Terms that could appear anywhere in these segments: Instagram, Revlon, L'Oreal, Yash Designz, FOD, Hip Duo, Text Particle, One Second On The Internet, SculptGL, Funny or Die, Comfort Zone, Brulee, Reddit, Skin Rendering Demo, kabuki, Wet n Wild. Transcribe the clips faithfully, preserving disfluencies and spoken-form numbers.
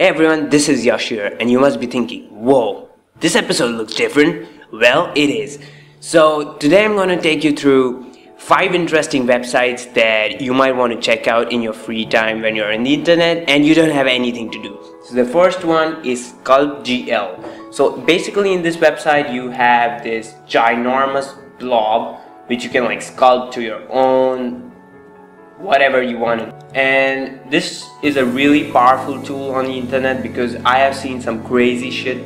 Hey everyone, this is Yash here, and you must be thinking, whoa, this episode looks different. Well, it is. So today I'm going to take you through five interesting websites that you might want to check out in your free time when you're on the internet and you don't have anything to do. So the first one is SculptGL. So basically in this website you have this ginormous blob which you can like sculpt to your own whatever you want to. And this is a really powerful tool on the internet because I have seen some crazy shit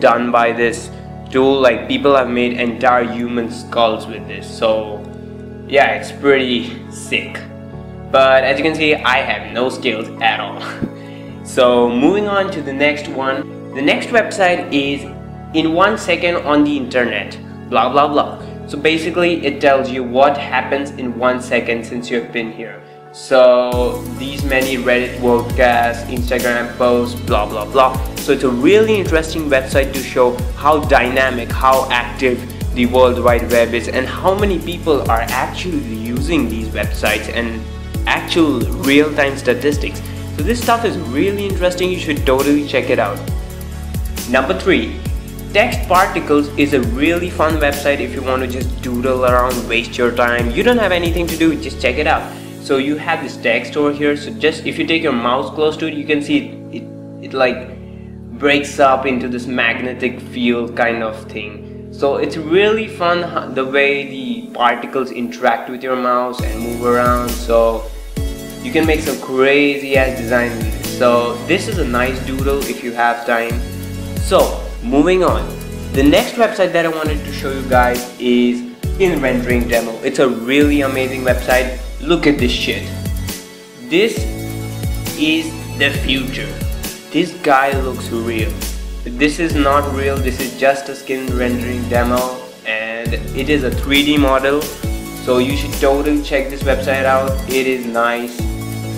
done by this tool. Like people have made entire human skulls with this, so yeah, it's pretty sick. But as you can see, I have no skills at all. So moving on to the next one. The next website is in One Second On The Internet, blah blah blah. So basically it tells you what happens in one second since you've been here. So these many Reddit podcasts, Instagram posts, blah blah blah. So it's a really interesting website to show how dynamic, how active the World Wide Web is and how many people are actually using these websites and actual real-time statistics. So this stuff is really interesting, you should totally check it out. Number three. Text Particles is a really fun website if you want to just doodle around, waste your time. You don't have anything to do, just check it out. So you have this text over here, so just if you take your mouse close to it, you can see it, it, it like breaks up into this magnetic field kind of thing. So it's really fun the way the particles interact with your mouse and move around, so you can make some crazy ass designs. So this is a nice doodle if you have time. So moving on, the next website that I wanted to show you guys is Skin Rendering Demo. It's a really amazing website. Look at this shit. This is the future. This guy looks real. This is not real, this is just a skin rendering demo and it is a three D model. So you should totally check this website out, it is nice.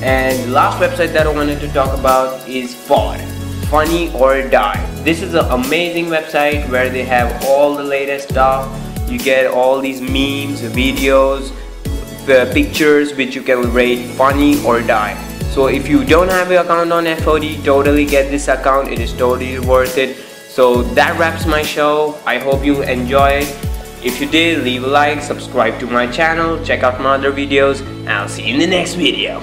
And the last website that I wanted to talk about is F O D. Funny or Die. This is an amazing website where they have all the latest stuff. You get all these memes, videos, uh, pictures which you can rate funny or die. So if you don't have your account on F O D, totally get this account. It is totally worth it. So that wraps my show. I hope you enjoyed. If you did, leave a like, subscribe to my channel, check out my other videos, and I'll see you in the next video.